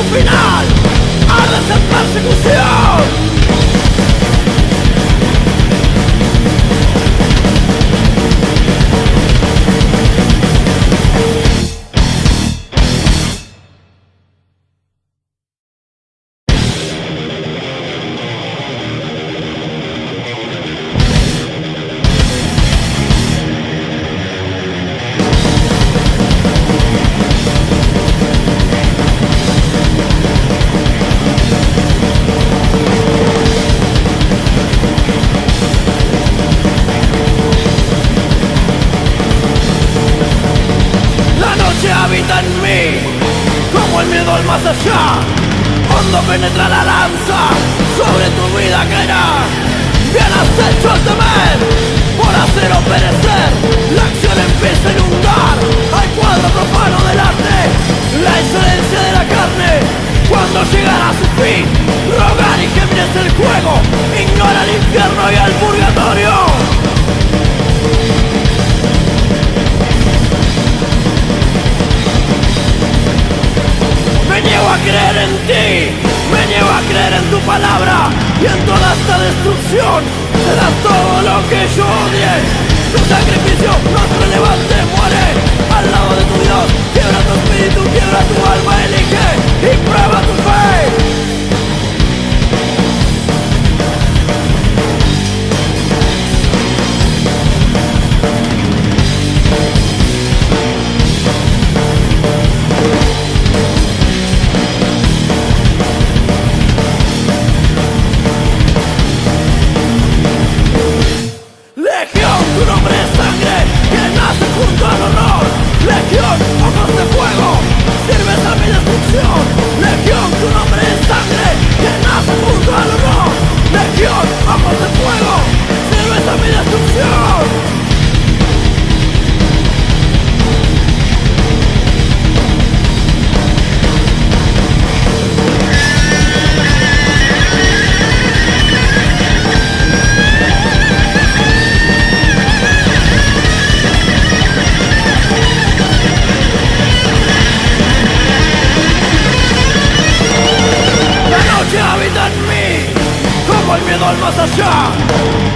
un final a esa persecución. Habita en mí, como el miedo al más allá. Hondo penetra la lanza sobre tu vida ajena. Bien has hecho el temer por hacer o perecer. La acción empieza a inundar al cuadro profano del arte. La excelencia de la carne, cuando llegará a su fin, rogar y gemir el juego, ignora el infierno y el purgatorio. Me niego a creer en ti, me niego a creer en tu palabra y en toda esta destrucción. Serás todo lo que yo odie. Tu sacrificio no es relevante, muere al lado de tu Dios. Quiebra tu espíritu, quiebra tu alma, elige y prueba tu fe.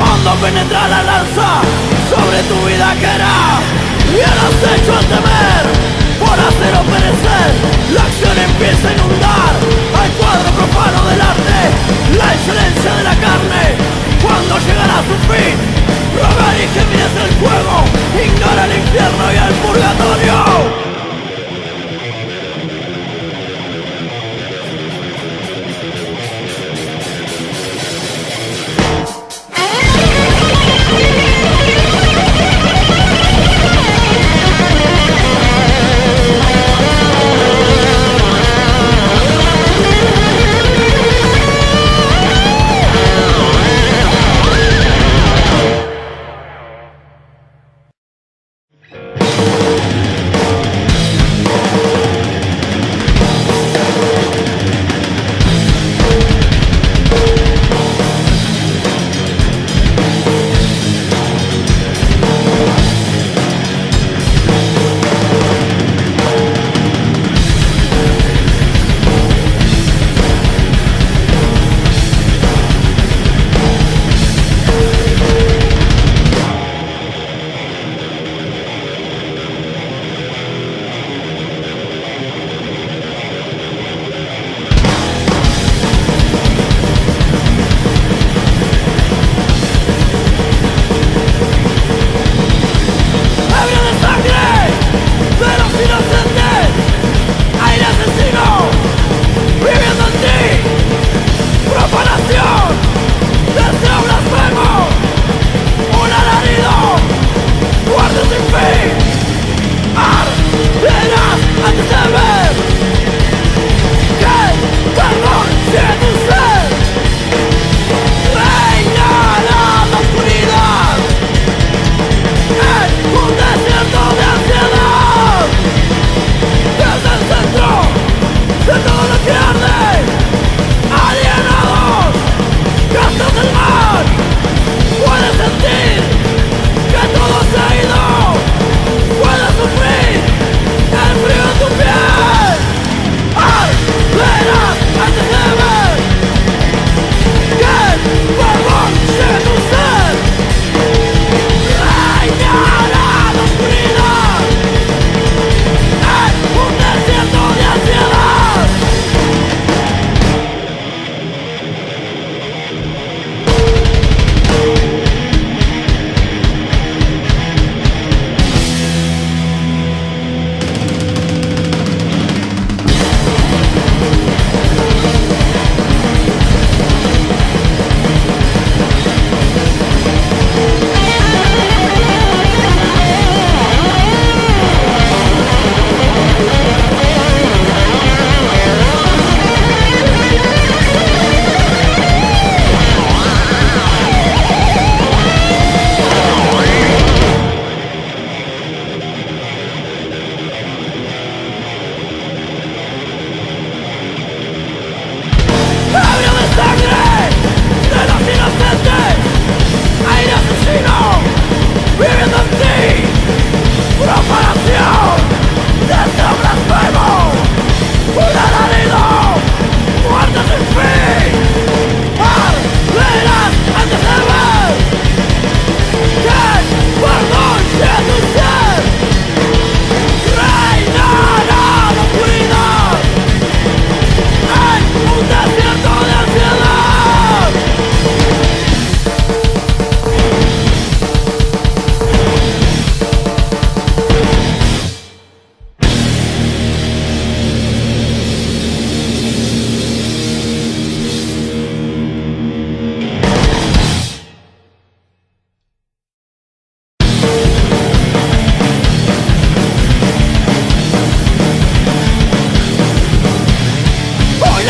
Hondo penetra la lanza sobre tu vida que era. Bien has hecho el temer por hacer o perecer. La acción empieza a inundar al cuadro profano del arte. La excelencia de la carne, cuando llegará a su fin, rogar y gemir es el fuego, ignora el infierno y el purgatorio. Play!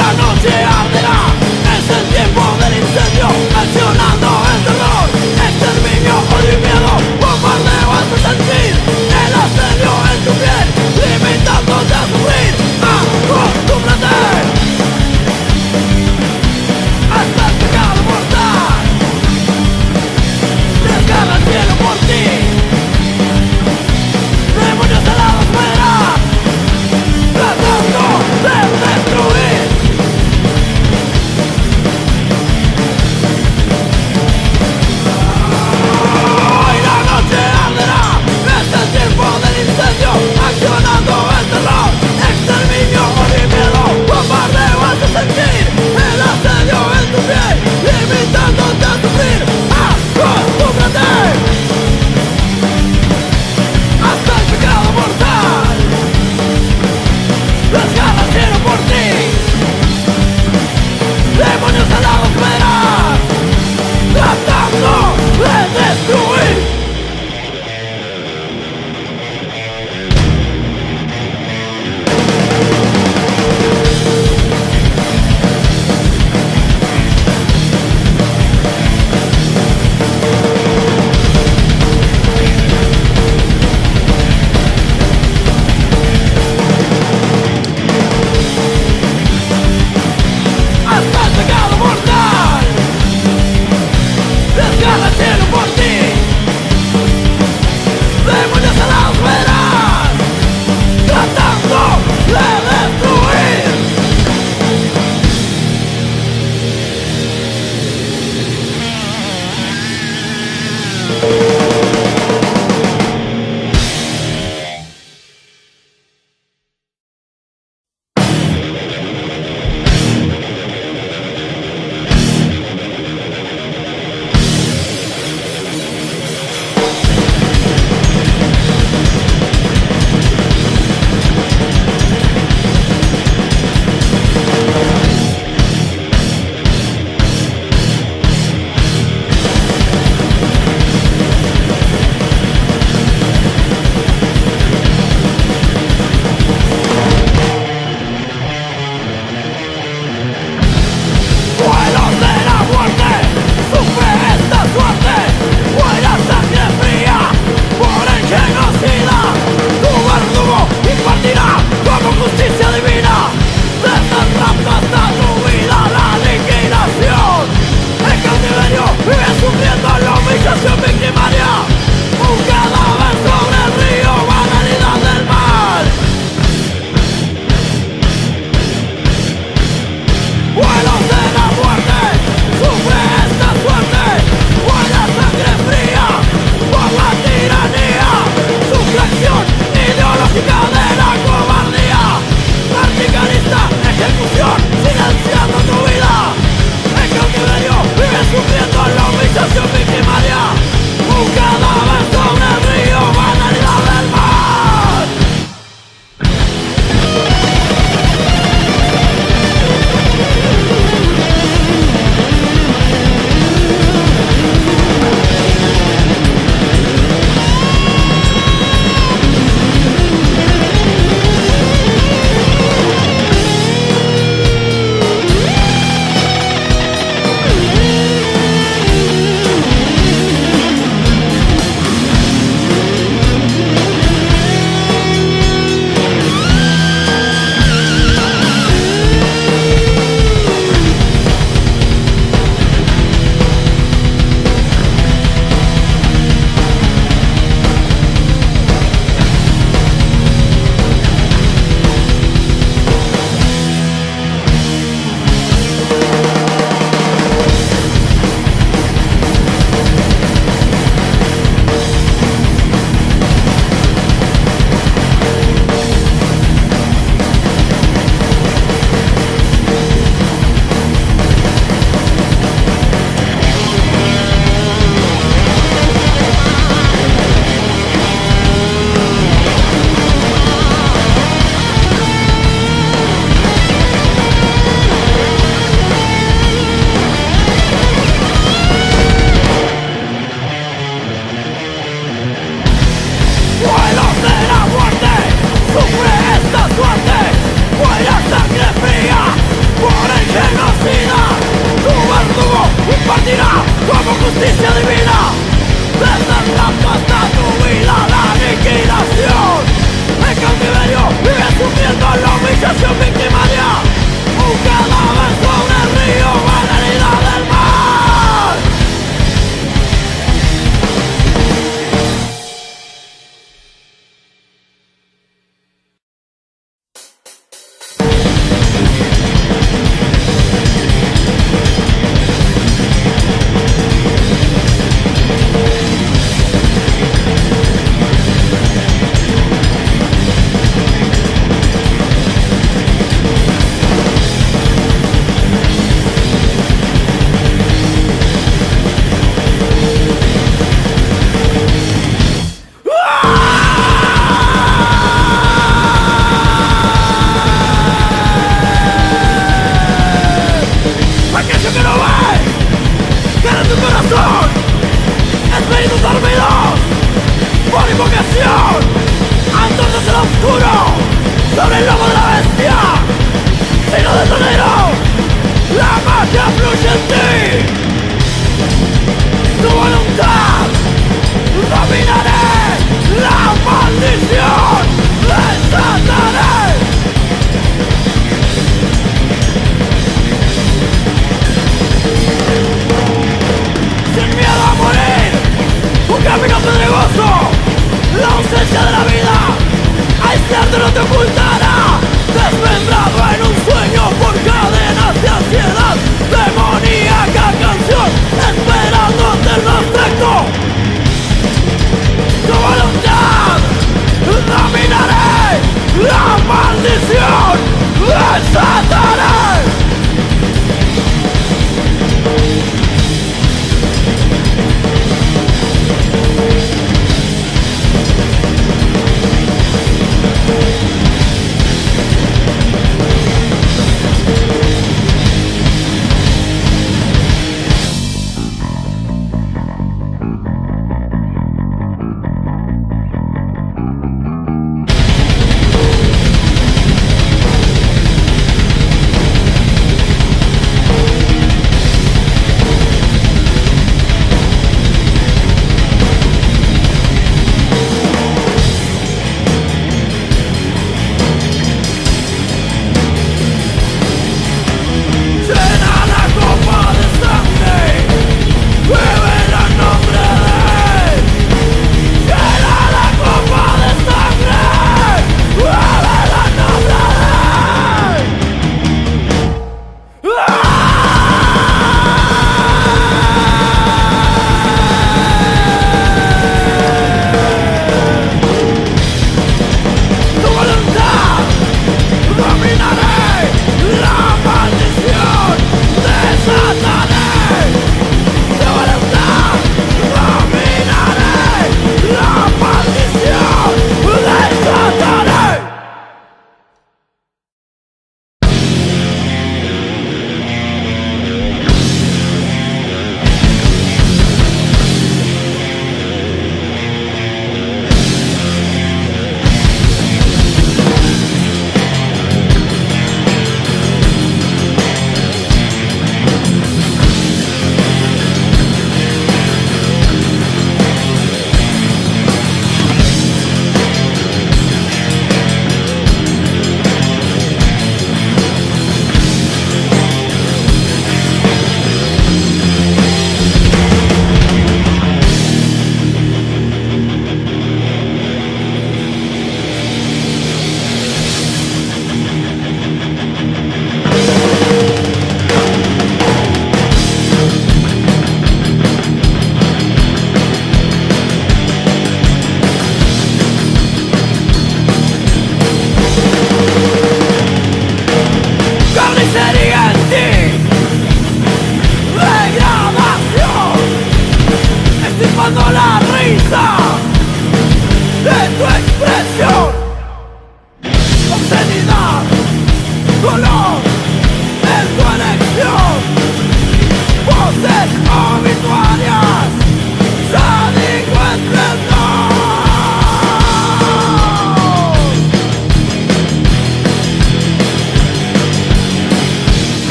la noche arderá. Es el tiempo del incendio, accionando el terror, exterminio, odio y miedo, bombardeo a tu sentir, el asedio en tu piel, limitándote a sufrir. Acostúmbrate a estar pegado mortal, desgarra el cielo por ti, demonios de la espera, tratando de destruir.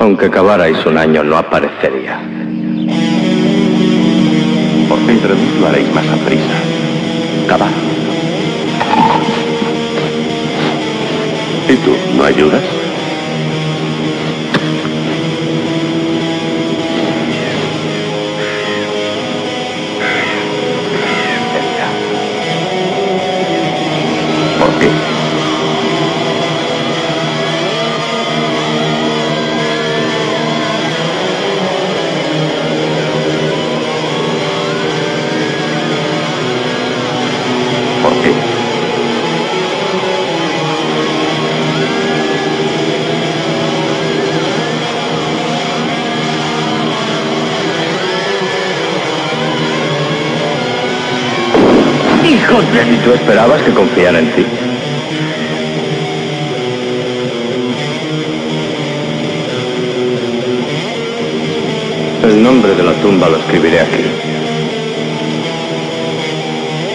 Aunque acabarais un año, no aparecería. Por dentro de mí lo haréis más a prisa. Cavar. ¿Y tú, no ayudas? ¿Por qué? ¿Y tú esperabas que confiara en ti? El nombre de la tumba lo escribiré aquí.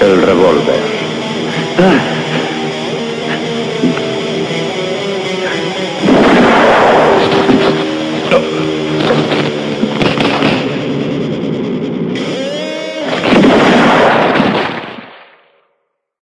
El revólver.